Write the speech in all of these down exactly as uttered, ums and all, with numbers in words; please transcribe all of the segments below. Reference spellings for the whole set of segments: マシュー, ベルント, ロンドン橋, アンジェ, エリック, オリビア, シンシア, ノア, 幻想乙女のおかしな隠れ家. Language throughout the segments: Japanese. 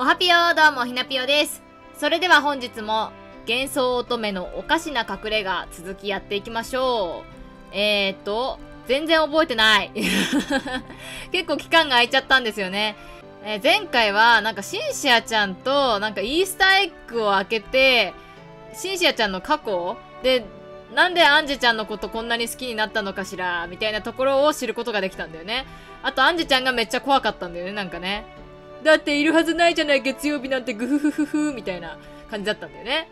おはぴよー、どうもひなぴよです。それでは本日も幻想乙女のおかしな隠れ家続きやっていきましょう。えーっと、全然覚えてない。結構期間が空いちゃったんですよね。えー、前回はなんかシンシアちゃんとなんかイースターエッグを開けて、シンシアちゃんの過去で、なんでアンジェちゃんのことこんなに好きになったのかしらみたいなところを知ることができたんだよね。あとアンジェちゃんがめっちゃ怖かったんだよね、なんかね。だっているはずないじゃない、月曜日なんてグフフフフみたいな感じだったんだよね。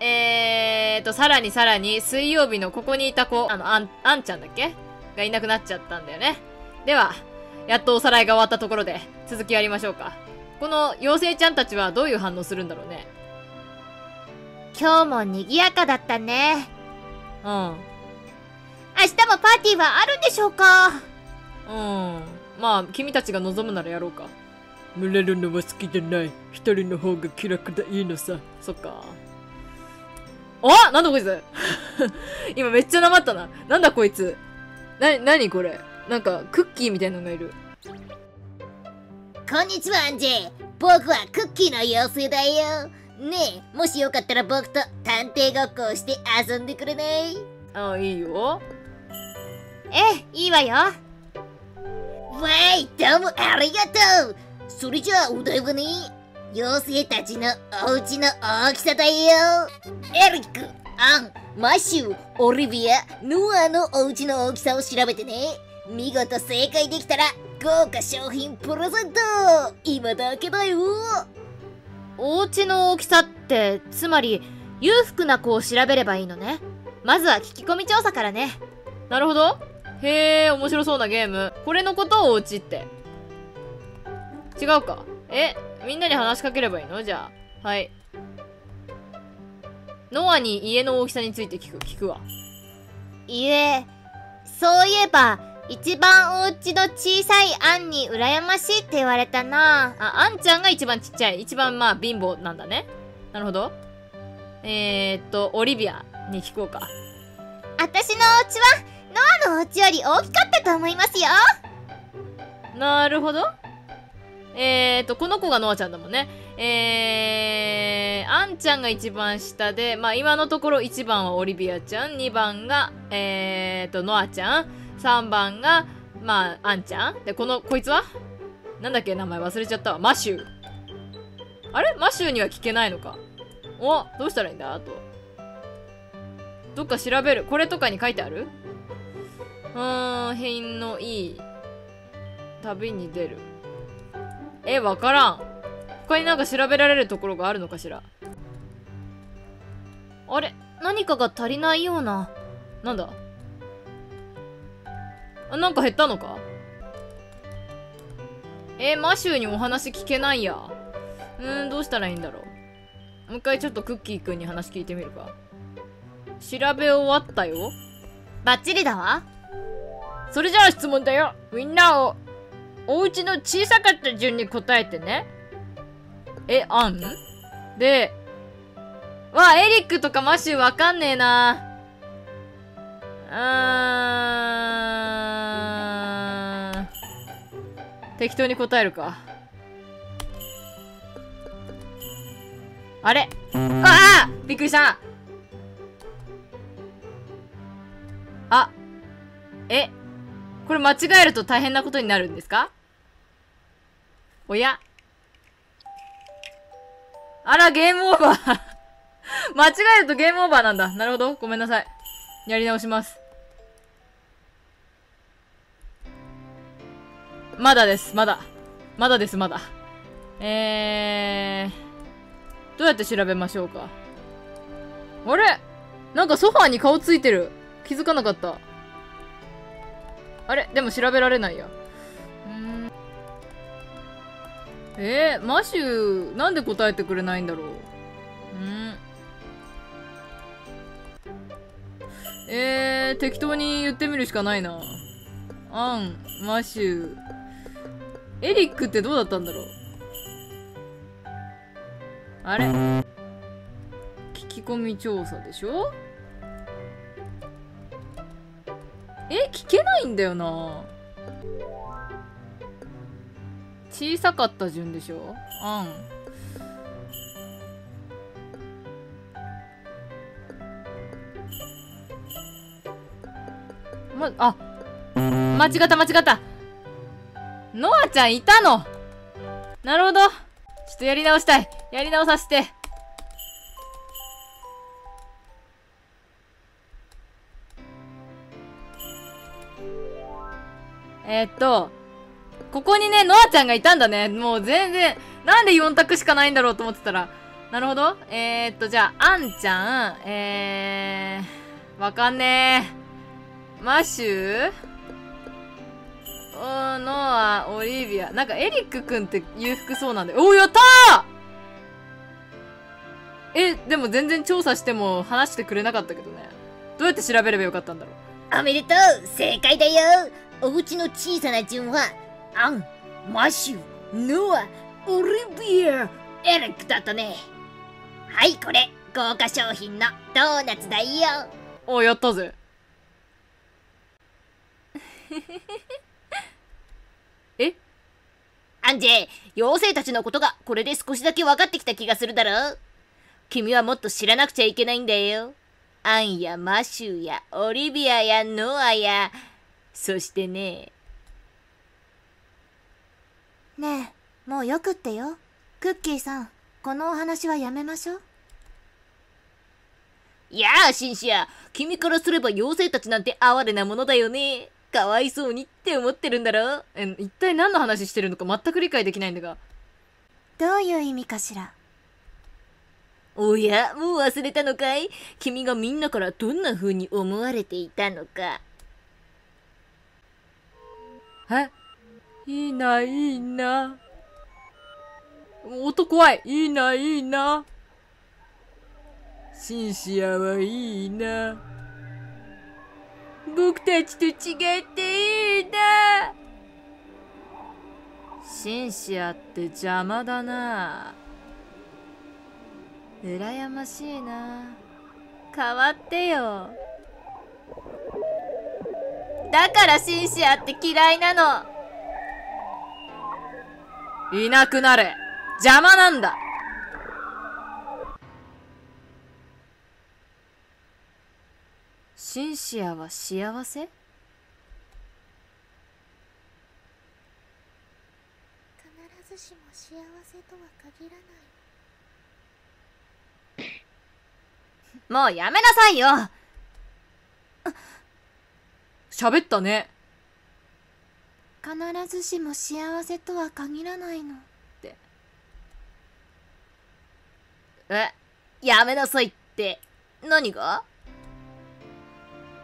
で、えーと、さらにさらに水曜日のここにいた子、あの、あん、あんちゃんだっけがいなくなっちゃったんだよね。では、やっとおさらいが終わったところで続きやりましょうか。この妖精ちゃんたちはどういう反応するんだろうね。今日も賑やかだったね。うん。明日もパーティーはあるんでしょうか？うん。まあ、君たちが望むならやろうか。群れるのは好きじゃない。一人の方が気楽でいいのさ。そっか。あ！なんだこいつ今めっちゃなまったな。なんだこいつ。な、なにこれ。なんか、クッキーみたいなのがいる。こんにちは、アンジェ。僕はクッキーの妖精だよ。ねえ、もしよかったら僕と探偵ごっこをして遊んでくれない？ああ、いいよ。ええ、いいわよ。わい、どうもありがとう。それじゃあお題はね、妖精たちのお家の大きさだよ。エリック、アン、マシュー、オリビア、ノアのお家の大きさを調べてね。見事正解できたら豪華賞品プレゼント。今だけだよ。お家の大きさって、つまり、裕福な子を調べればいいのね。まずは聞き込み調査からね。なるほど。へえ、面白そうなゲーム。これのことをお家って。違うか。え、みんなに話しかければいいの？じゃあ。はい。ノアに家の大きさについて聞く、聞くわ。いえ、そういえば、一番お家の小さいアンに羨ましいって言われたなぁ。あ、アンちゃんが一番ちっちゃい。一番まあ貧乏なんだね。なるほど。えーっと、オリビアに聞こうか。私のお家は、ノアのお家より大きかったと思いますよ。なるほど。えーっと、この子がノアちゃんだもんね。えー、アンちゃんが一番下で、まあ今のところいちばんはオリビアちゃん、にばんが、えーっと、ノアちゃん。さんばんが、まあ、あんちゃんで、この、こいつはなんだっけ、名前忘れちゃったわ。マシュー。あれマシューには聞けないのか。お、どうしたらいいんだあと。どっか調べる。これとかに書いてある？うーん、品のいい。旅に出る。え、わからん。他になんか調べられるところがあるのかしら。あれ何かが足りないような。なんだなんか減ったのか？えー、マシューにお話聞けないや。うーん、どうしたらいいんだろう。もう一回ちょっとクッキーくんに話聞いてみるか。調べ終わったよ。バッチリだわ。それじゃあ質問だよ。みんなを、お家の小さかった順に答えてね。え、アン？で、わ、エリックとかマシューわかんねえな。うーん。適当に答えるか。あれ？ああ！びっくりした。あ。え。これ間違えると大変なことになるんですか？おや。あら、ゲームオーバー。間違えるとゲームオーバーなんだ。なるほど。ごめんなさい。やり直します。まだです、まだ。まだです、まだ。えー、どうやって調べましょうか。あれ？なんかソファーに顔ついてる。気づかなかった。あれ？でも調べられないや。うーん。えー、マシュー、なんで答えてくれないんだろう。うん。えー、適当に言ってみるしかないな。アン、マシュー。エリックってどうだったんだろう？あれ？聞き込み調査でしょ？え、聞けないんだよな。小さかった順でしょ。うん。ま、あ、間違った間違った。ノアちゃんいたの。なるほど。ちょっとやり直したい。やり直させて。えーっと、ここにね、ノアちゃんがいたんだね。もう全然、なんでよん択しかないんだろうと思ってたら。なるほど。えーっと、じゃあ、アンちゃん、えー、わかんねえ。マシュー、おー、ノア、オリビア。なんか、エリックくんって裕福そうなんで。おー、やったー！え、でも全然調査しても話してくれなかったけどね。どうやって調べればよかったんだろう。おめでとう、正解だよ。おうちの小さな順は、アン、マシュ、ノア、オリビア、エリックだったね。はい、これ、豪華商品のドーナツだよ。お、やったぜ。え？アンジェ、妖精たちのことがこれで少しだけ分かってきた気がするだろう。君はもっと知らなくちゃいけないんだよ。アンやマシュやオリビアやノアや、そしてね。ねえ、もうよくってよ。クッキーさん、このお話はやめましょう。いやあ、シンシア、君からすれば妖精たちなんて哀れなものだよね。かわいそうにって思ってるんだろ。え、一体何の話してるのか全く理解できないんだが。どういう意味かしら。おや、もう忘れたのかい？君がみんなからどんな風に思われていたのか。え？いいな、いいな。音怖い。いいな、いいな。シンシアはいいな。僕たちと違っていいな。シンシアって邪魔だな。羨ましいな。変わってよ。だからシンシアって嫌いなの。いなくなれ。邪魔なんだ。シンシアは幸せ？必ずしも幸せとは限らない。もうやめなさいよ。喋ったね。必ずしも幸せとは限らないのって。え、やめなさいって、何が？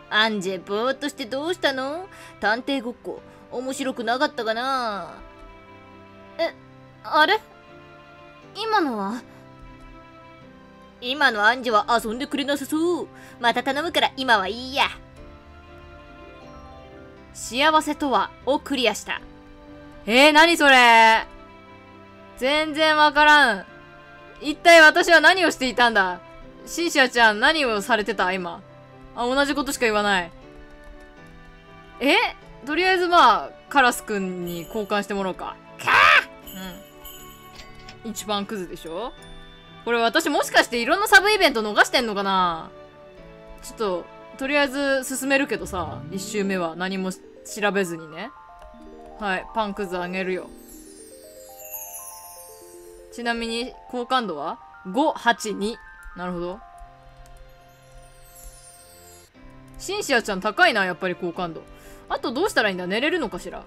アンジェ、ぼーっとしてどうしたの？探偵ごっこ、面白くなかったかな？え、あれ？今のは？今のアンジェは遊んでくれなさそう。また頼むから今はいいや。幸せとはをクリアした。えー、何それ？全然わからん。一体私は何をしていたんだ？シンシアちゃん何をされてた今。あ、同じことしか言わない。え？とりあえずまあ、カラスくんに交換してもらおうか。かー！うん。一番クズでしょ？これ私もしかしていろんなサブイベント逃してんのかな？ちょっと、とりあえず進めるけどさ、一周目は何も調べずにね。はい、パンくずあげるよ。ちなみに、好感度は ?ご、はち、に。なるほど。シンシアちゃん高いな、やっぱり好感度。あとどうしたらいいんだ？寝れるのかしら？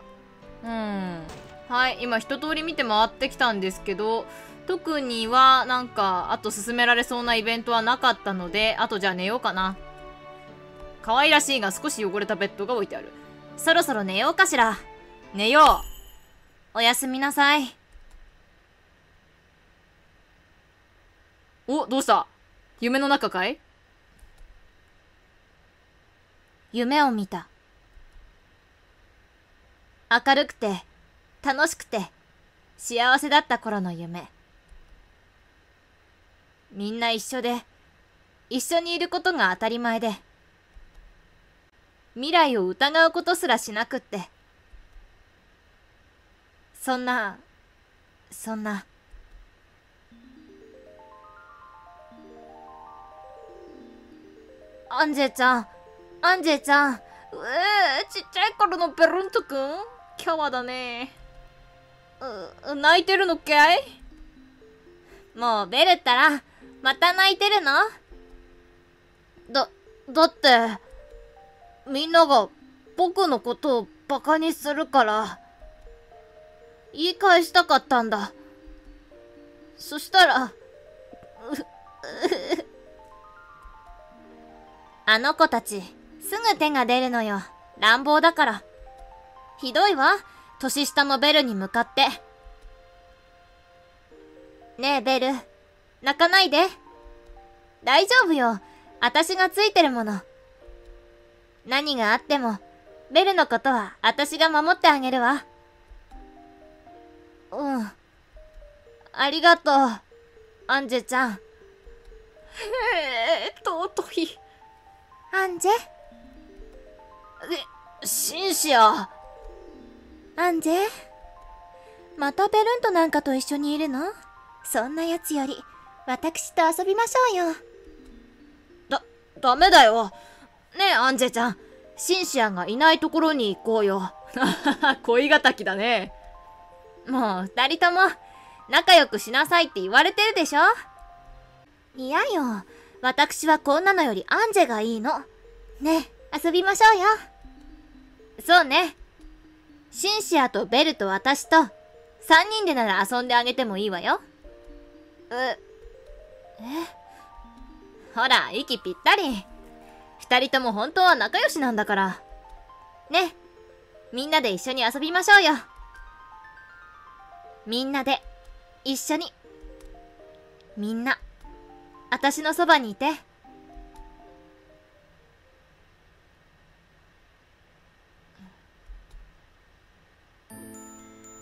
うーん。はい、今一通り見て回ってきたんですけど、特には、なんか、あと進められそうなイベントはなかったので、あとじゃあ寝ようかな。可愛らしいが少し汚れたベッドが置いてある。そろそろ寝ようかしら。寝よう。おやすみなさい。お、どうした？夢の中かい？夢を見た。明るくて、楽しくて、幸せだった頃の夢。みんな一緒で、一緒にいることが当たり前で、未来を疑うことすらしなくって、そんなそんな。アンジェちゃん、アンジェちゃん、うえー、ちっちゃい頃のベルントくん、キャワだね。う、泣いてるのかい？もうベルったら、また泣いてるの？だ、だって、みんなが僕のことをバカにするから、言い返したかったんだ。そしたら、う、う、あの子たち、すぐ手が出るのよ。乱暴だから。ひどいわ、年下のベルに向かって。ねえベル、泣かないで。大丈夫よ、私がついてるもの。何があっても、ベルのことは私が守ってあげるわ。うん。ありがとう、アンジェちゃん。へえ、尊い。アンジェ？え、シンシア。アンジェ？またベルントなんかと一緒にいるの？そんなやつより、私と遊びましょうよ。だ、ダメだよ。ねえ、アンジェちゃん。シンシアがいないところに行こうよ。恋敵だね。もう二人とも、仲良くしなさいって言われてるでしょ？いやよ。私はこんなのよりアンジェがいいの。ね、遊びましょうよ。そうね。シンシアとベルと私と、三人でなら遊んであげてもいいわよ。う、え？ほら、息ぴったり。二人とも本当は仲良しなんだから。ね、みんなで一緒に遊びましょうよ。みんなで、一緒に。みんな。私のそばにいて。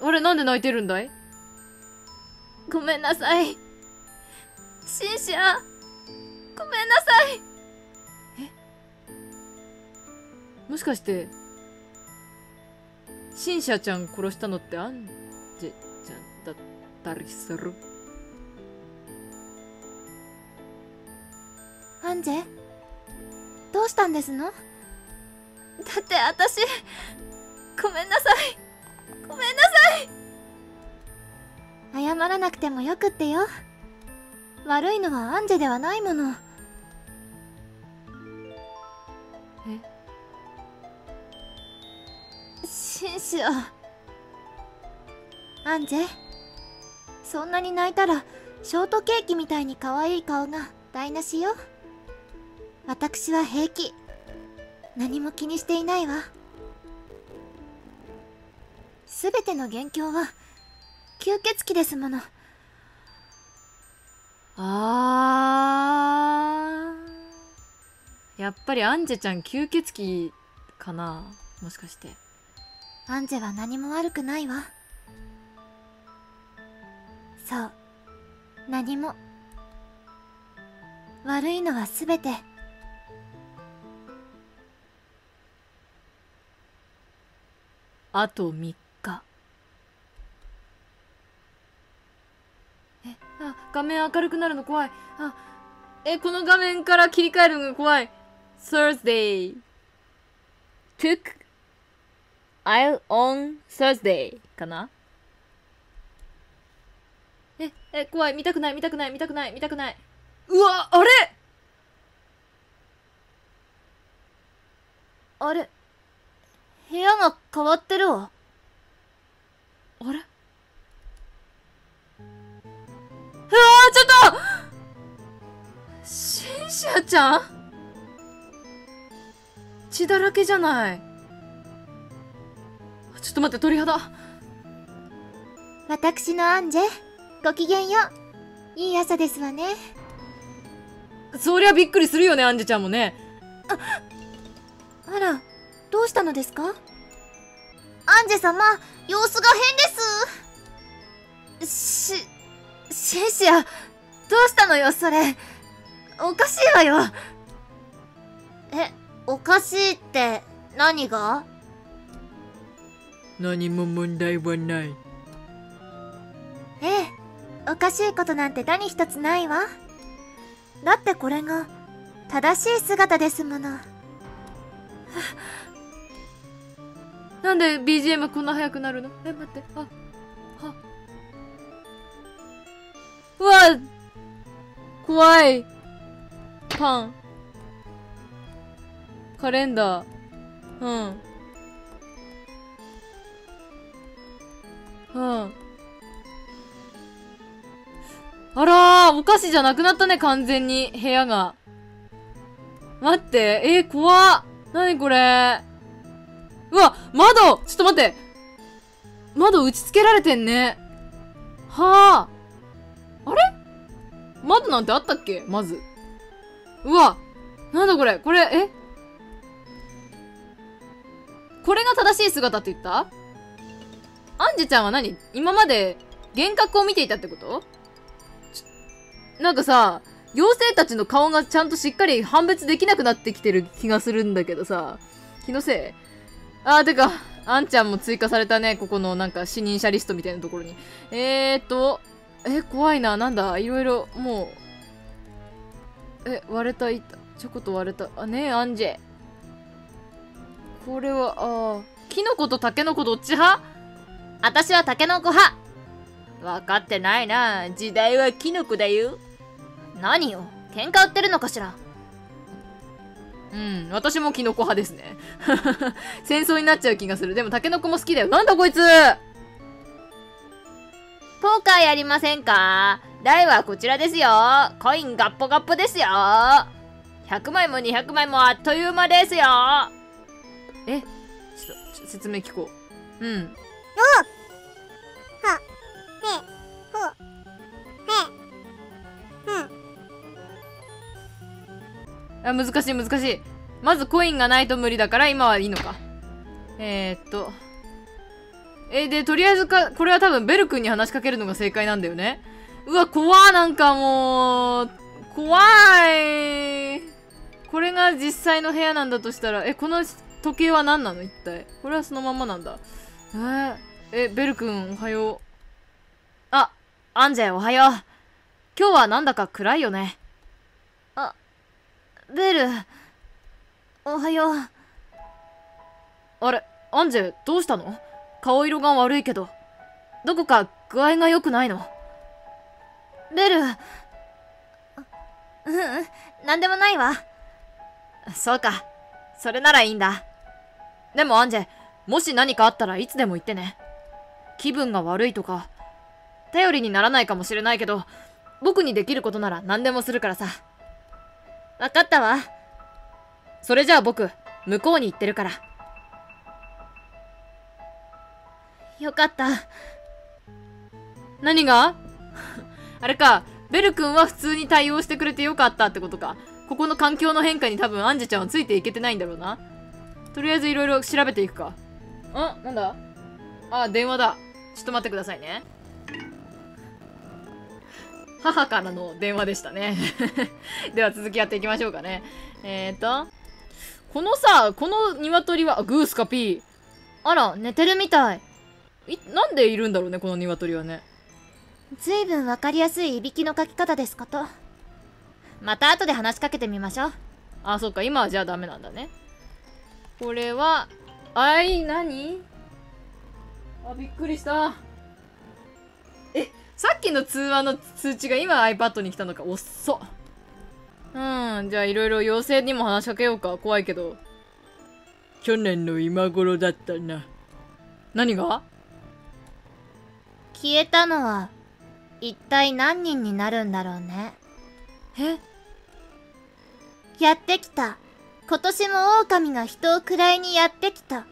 あれ、なんで泣いてるんだい？ごめんなさい。シンシア、ごめんなさい。え？もしかして、シンシアちゃん殺したのってアンジェちゃんだったりする？アンジェ、どうしたんですの？だって私、ごめんなさい。ごめんなさい。謝らなくてもよくってよ。悪いのはアンジェではないもの。え？シンシア。アンジェ、そんなに泣いたら、ショートケーキみたいに可愛い顔が台無しよ。私は平気。何も気にしていないわ。すべての元凶は、吸血鬼ですもの。あー。やっぱりアンジェちゃん吸血鬼かな？もしかして。アンジェは何も悪くないわ。そう。何も。悪いのはすべて。あとみっか。え、あ、画面明るくなるの怖い。あ、え、この画面から切り替えるのが怖い。Thursday took I'll on Thursday かな。え、え、怖い。見たくない、見たくない、見たくない、見たくない。うわ、あれあれ、部屋が変わってるわ。あれ、うわー、ちょっとシンシアちゃん血だらけじゃない。ちょっと待って、鳥肌。私のアンジェ、ごきげんよう。いい朝ですわね。そりゃびっくりするよね、アンジェちゃんもね。あ、あら、どうしたのですか？アンジェ様、様子が変です。し、シンシア、どうしたのよ、それ。おかしいわよ。え、おかしいって、何が？何も問題はない。え？おかしいことなんて何一つないわ。だってこれが正しい姿ですもの。なんで ビージーエム こんな速くなるの？え、待って、あ、は、うわ、怖い。パン。カレンダー。うん。うん。あらー、お菓子じゃなくなったね、完全に。部屋が。待って、えー、怖っ。なにこれ。うわ、窓！ちょっと待って。窓打ち付けられてんね。はあ。あれ？窓なんてあったっけ？まず。うわ、なんだこれ。これ、え？これが正しい姿って言った？アンジェちゃんは何？今まで幻覚を見ていたってこと？なんかさ、妖精たちの顔がちゃんとしっかり判別できなくなってきてる気がするんだけどさ、気のせい？あー、てか、アンちゃんも追加されたね。ここのなんか視認者リストみたいなところに。えーと、え、怖いな。なんだ、いろいろ、もう。え、割れた板。チョコと割れた。あ、ねえ、アンジェ。これは、あー。キノコとタケノコどっち派？私はタケノコ派。分かってないな。時代はキノコだよ。何よ。喧嘩売ってるのかしら。うん、私もキノコ派ですね。戦争になっちゃう気がする。でもタケノコも好きだよ。なんだこいつ！ポーカーやりませんか？台はこちらですよ。コインガッポガッポですよ。ひゃくまいもにひゃくまいもあっという間ですよ。え、ちょっと、ちょ説明聞こう。うん。おは、へ、ほ、へ、うん。あ、難しい難しい。まずコインがないと無理だから今はいいのか。えー、っと。えー、で、とりあえずか、これは多分ベル君に話しかけるのが正解なんだよね。うわ、怖ー、なんかもう、怖い。これが実際の部屋なんだとしたら、え、この時計は何なの一体。これはそのまんまなんだ。えー、え、ベル君おはよう。あ、アンジェおはよう。今日はなんだか暗いよね。ベル、おはよう。あれ、アンジェ、どうしたの？顔色が悪いけど、どこか具合が良くないの？ベル、ううん、なんでもないわ。そうか、それならいいんだ。でもアンジェ、もし何かあったらいつでも言ってね。気分が悪いとか、頼りにならないかもしれないけど、僕にできることなら何でもするからさ。わかったわ。それじゃあ僕、向こうに行ってるから。よかった。何が？あれか、ベル君は普通に対応してくれてよかったってことか。ここの環境の変化に多分アンジェちゃんはついていけてないんだろうな。とりあえずいろいろ調べていくか。あ、なんだ？あ、電話だ。ちょっと待ってくださいね。母からの電話でしたね。では続きやっていきましょうかね。えーと、このさ、この鶏は、あ、グースかピー。あら、寝てるみたい。い、なんでいるんだろうね、この鶏はね。ずいぶんわかりやすいいびきのかき方ですこと。また後で話しかけてみましょう。あ、そっか、今はじゃあダメなんだね。これは、あい、なに？あ、びっくりした。え、さっきの通話の通知が今 iPad に来たのか。おっそ。うん。じゃあいろいろ妖精にも話しかけようか。怖いけど。去年の今頃だったな。何が？消えたのは、一体何人になるんだろうね。え？やってきた。今年も狼が人を位にやってきた。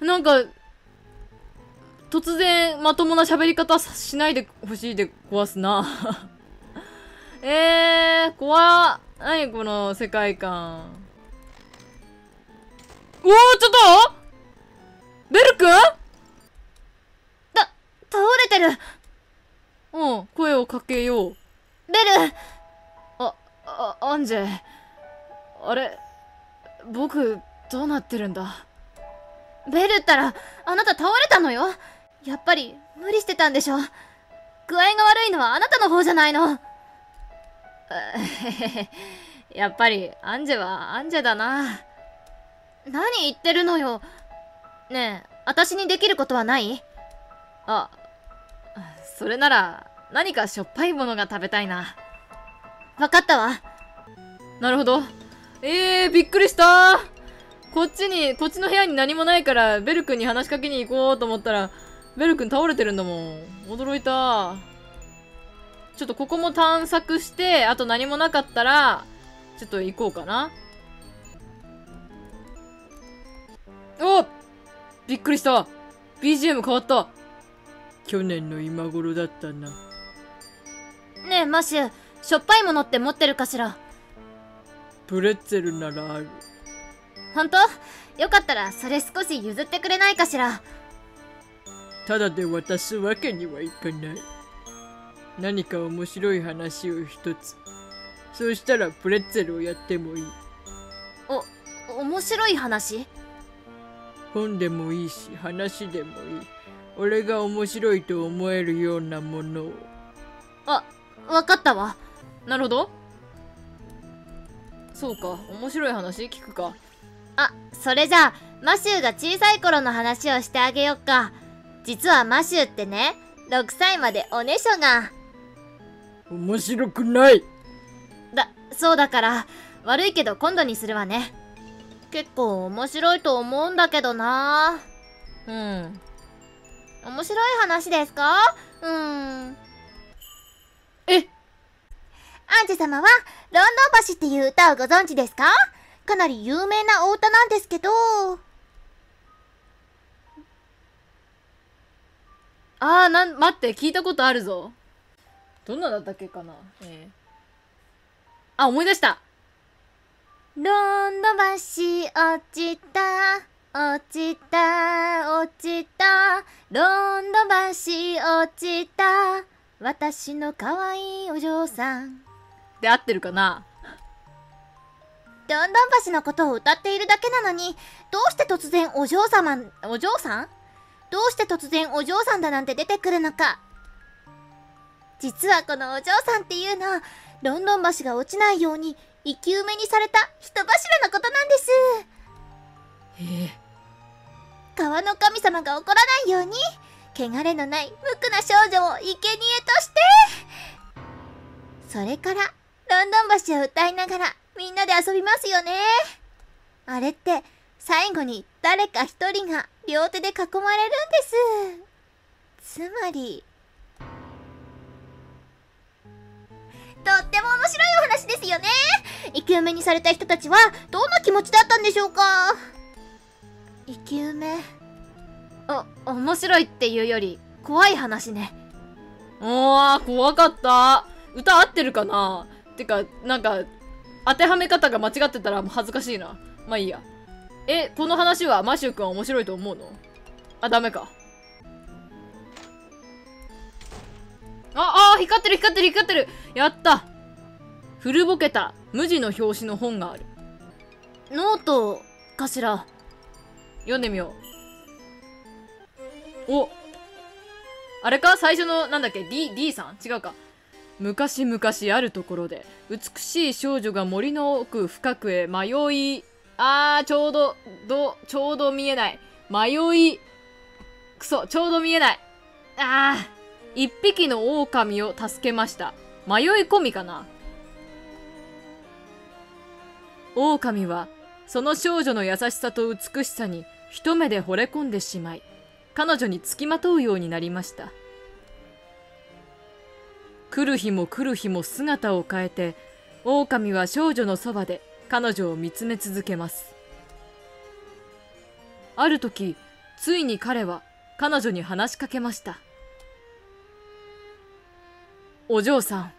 なんか、突然、まともな喋り方しないでほしいで壊すな。えー、怖っ。なにこの世界観。おー、ちょっとベル君だ、倒れてる。うん、声をかけよう。ベル、あ、あ、アンジェ。あれ、僕、どうなってるんだ。ベルったら、あなた倒れたのよ。やっぱり、無理してたんでしょ。具合が悪いのはあなたの方じゃないの。やっぱりアンジェはアンジェだな。何言ってるのよ。ねえ、私にできることはない？あ、それなら何かしょっぱいものが食べたいな。わかったわ。なるほど。えー、びっくりした。こっちに、こっちの部屋に何もないから、ベル君に話しかけに行こうと思ったら、ベル君倒れてるんだもん。驚いた。ちょっとここも探索して、あと何もなかったら、ちょっと行こうかな。おっ！びっくりした。 ビージーエム 変わった。去年の今頃だったな。ねえマシュ、しょっぱいものって持ってるかしら？プレッツェルならある。ほんと？よかったらそれ少し譲ってくれないかしら？ただで渡すわけにはいかない。何か面白い話を一つ。そうしたらプレッツェルをやってもいい。お、面白い話？本でもいいし、話でもいい。俺が面白いと思えるようなものを。あ、わかったわ。なるほど。そうか、面白い話聞くか。あ、それじゃあ、マシューが小さい頃の話をしてあげよっか。実はマシューってね、ろくさいまでおねしょが。面白くない。だ、そうだから、悪いけど今度にするわね。結構面白いと思うんだけどな。うん、面白い話ですか？うーん。えっ、アンジェ様は「ロンドン橋」っていう歌をご存知ですか？かなり有名なお歌なんですけど。あー、なん待って、聞いたことあるぞ。どんなだったっけかな。えー、あ、思い出した。ロンドン橋落ちた、落ちた、落ちた。ロンドン橋落ちた、私の可愛いお嬢さん。で合ってるかな？ロンドン橋のことを歌っているだけなのに、どうして突然お嬢様、お嬢さん？どうして突然お嬢さんだなんて出てくるのか。実はこのお嬢さんっていうのは、ロンドン橋が落ちないように、生き埋めにされた人柱のことなんです。ええ、川の神様が怒らないように、汚れのない無垢な少女を生贄として、それからロンドン橋を歌いながらみんなで遊びますよね。あれって最後に誰か一人が両手で囲まれるんです。つまりとっても面白いお話ですよね。生き埋めにされた人たちはどんな気持ちだったんでしょうか？生き埋め、お、面白いっていうより怖い話ね。おお、怖かった。歌合ってるかな？てか、なんか当てはめ方が間違ってたら恥ずかしいな。まあいいや。え、この話はマシュー君は面白いと思うの？あ、ダメか。ああ、光ってる光ってる光ってる。やった。古ぼけた無地の表紙の本がある。ノートかしら。読んでみよう。お、あれか、最初のなんだっけ、 D, D さん違うか。昔々あるところで美しい少女が森の奥深くへ迷い、あー、ちょうどどちょうど見えない。迷い、くそ、ちょうど見えない。あー、一匹の狼を助けました。迷い込みかな。狼はその少女の優しさと美しさに一目で惚れ込んでしまい、彼女につきまとうようになりました。来る日も来る日も姿を変えて、狼は少女のそばで彼女を見つめ続けます。ある時、ついに彼は彼女に話しかけました。お嬢さ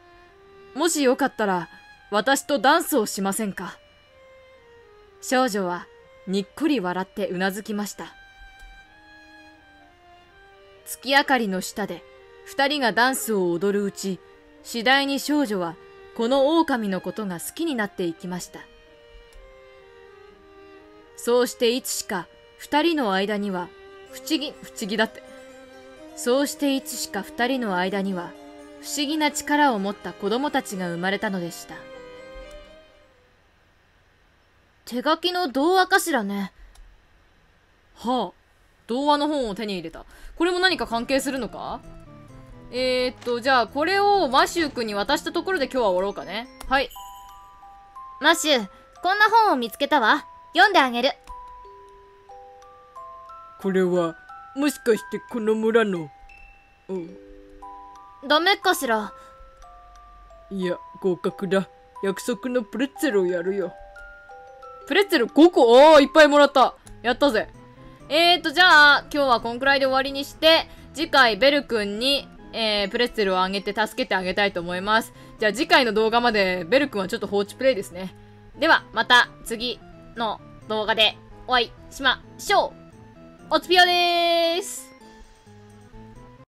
ん、もしよかったら私とダンスをしませんか？少女はにっこり笑ってうなずきました。月明かりの下で二人がダンスを踊るうち、次第に少女はこの狼のことが好きになっていきました。そうしていつしか二人の間には不思議、不思議だって。そうしていつしか二人の間には不思議な力を持った子供たちが生まれたのでした。手書きの童話かしらね。はあ、童話の本を手に入れた。これも何か関係するのか？えー、っと、じゃあこれをマシュー君に渡したところで今日は終わろうかね。はい。マシュー、こんな本を見つけたわ。読んであげる。これは、もしかしてこの村の、うん。ダメかしら。いや、合格だ。約束のプレッツェルをやるよ。プレッツェルごこ？おー、いっぱいもらった。やったぜ。えーと、じゃあ、今日はこんくらいで終わりにして、次回ベル君に、えー、プレッツェルをあげて助けてあげたいと思います。じゃあ次回の動画までベル君はちょっと放置プレイですね。では、また次の動画でお会いしましょう。おつぴよでーす。